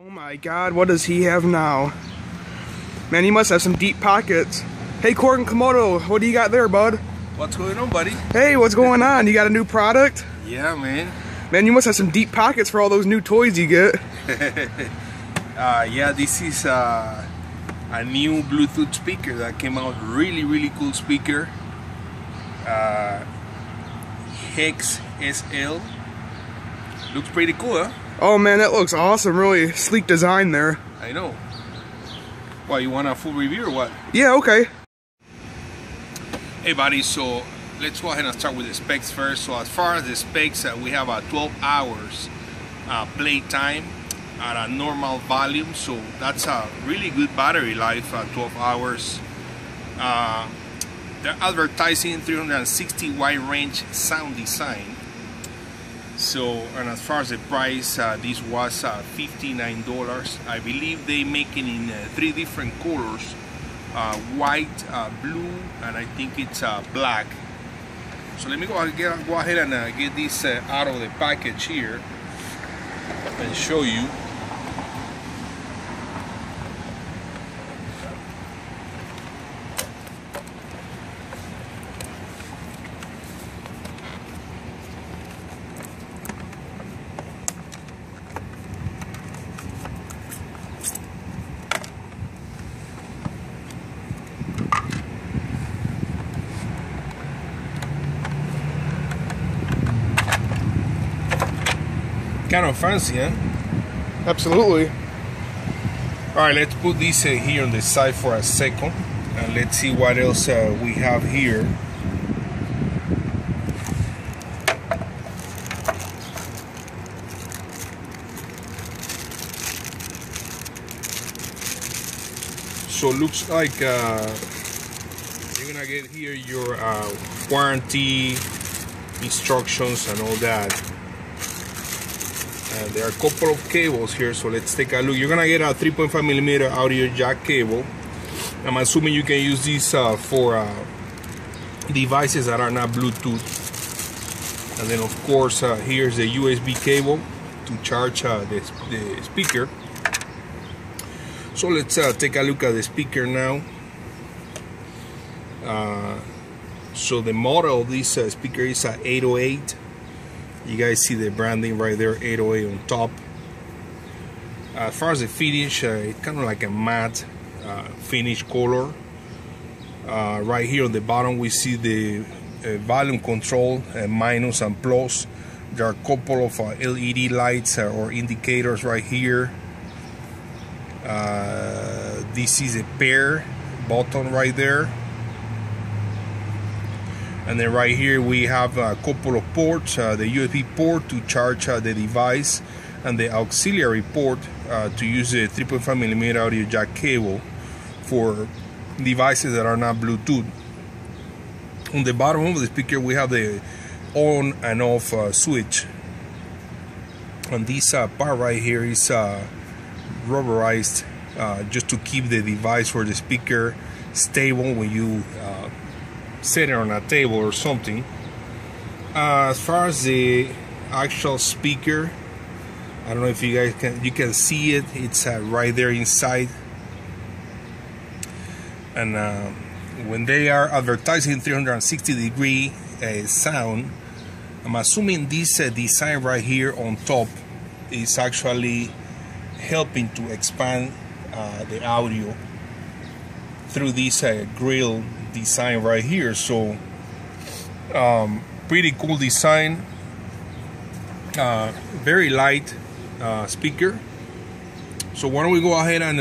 Oh my god, what does he have now? Man, he must have some deep pockets. Hey, Corgan Komodo, what do you got there, bud? What's going on, buddy? Hey, what's going on? You got a new product? Yeah, man. Man, you must have some deep pockets for all those new toys you get. Yeah, this is a new Bluetooth speaker that came out. Really cool speaker. Hex SL. Looks pretty cool, huh? Oh man, that looks awesome. Really sleek design there. I know. Well, you want a full review or what? Yeah, okay. Hey buddy, so let's go ahead and start with the specs first. So as far as the specs, we have a 12 hours play time at a normal volume, so that's a really good battery life at 12 hours. They're advertising 360 wide range sound design. So, and as far as the price, this was $59. I believe they make it in three different colors, white, blue, and I think it's black. So let me go ahead and get this out of the package here and show you. Kind of fancy, huh? Absolutely. Alright, let's put this here on the side for a second and let's see what else we have here. So looks like you're gonna get here your warranty instructions and all that. There are a couple of cables here, so let's take a look. You're gonna get a 3.5mm audio jack cable. I'm assuming you can use this for devices that are not Bluetooth. And then of course here's the USB cable to charge the speaker. So let's take a look at the speaker now. So the model of this speaker is a 808. You guys see the branding right there, 808 on top. As far as the finish, it's kind of like a matte finish color. Right here on the bottom we see the volume control, minus and plus. There are a couple of LED lights or indicators right here. This is a pair button right there. And then right here we have a couple of ports, the USB port to charge the device and the auxiliary port to use the 3.5mm audio jack cable for devices that are not Bluetooth. On the bottom of the speaker we have the on and off switch. And this part right here is rubberized just to keep the device or the speaker stable when you set it on a table or something. As far as the actual speaker, I don't know if you guys can see it. It's right there inside. And when they are advertising 360-degree sound, I'm assuming this design right here on top is actually helping to expand the audio through this grill design right here. So pretty cool design, very light speaker. So why don't we go ahead and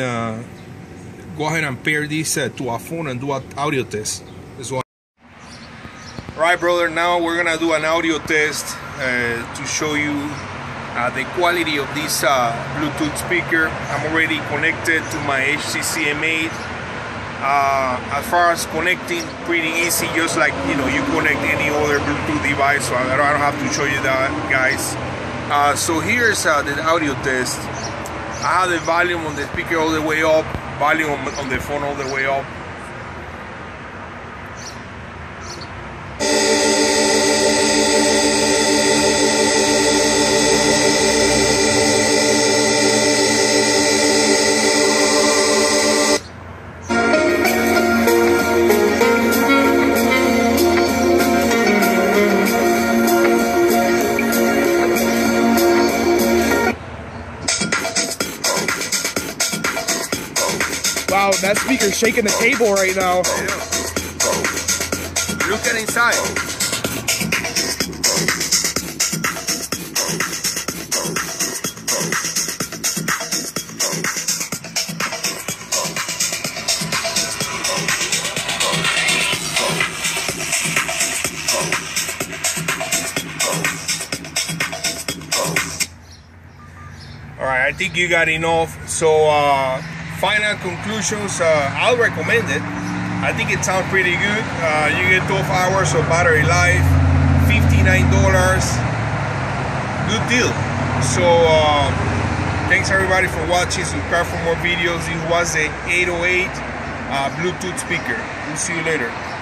pair this to a phone and do an audio test. Alright brother, now we're gonna do an audio test to show you the quality of this Bluetooth speaker. I'm already connected to my HTC M8. As far as connecting, pretty easy, just like, you know, you connect any other Bluetooth device, so I don't have to show you that, guys. So here's the audio test. I have the volume on the speaker all the way up, volume on the phone all the way up. That speaker's shaking the table right now. Yeah. Look at inside. Alright, I think you got enough. So final conclusions, I'll recommend it. I think it sounds pretty good. You get 12 hours of battery life, $59, good deal. So thanks everybody for watching. Subscribe for more videos. It was the 808 Bluetooth speaker. We'll see you later.